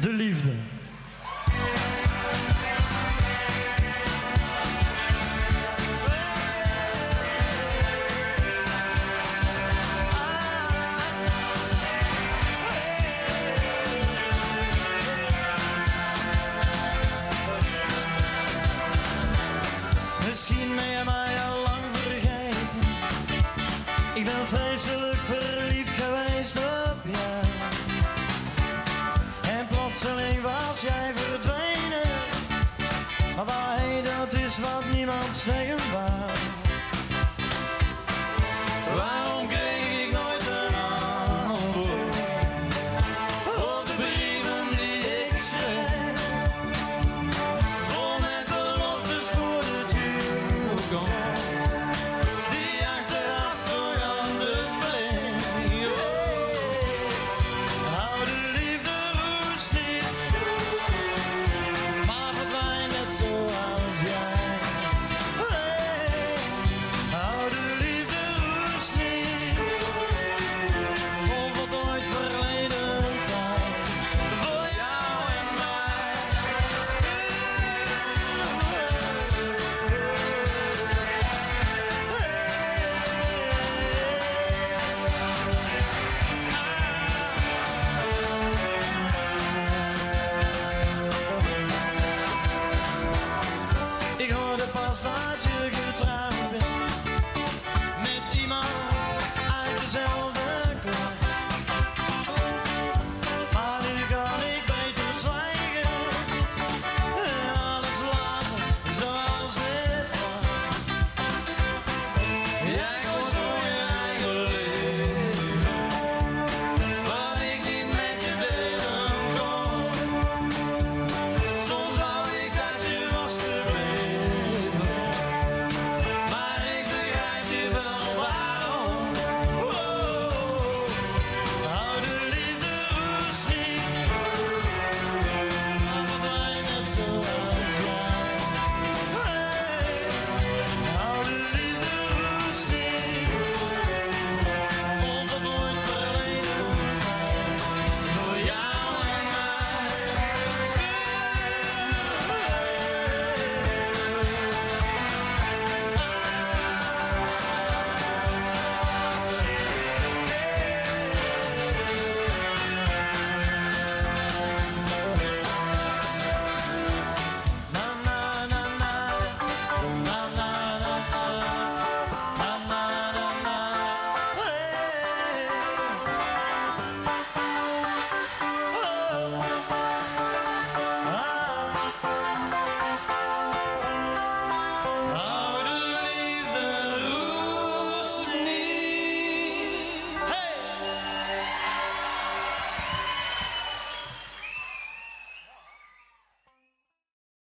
de liefde. Misschien ben je mij al lang vergeten. Ik ben vreselijk verliefd geweest op jou. En plotseling was jij verdwenen. Maar waarheid, dat is wat niemand zegt.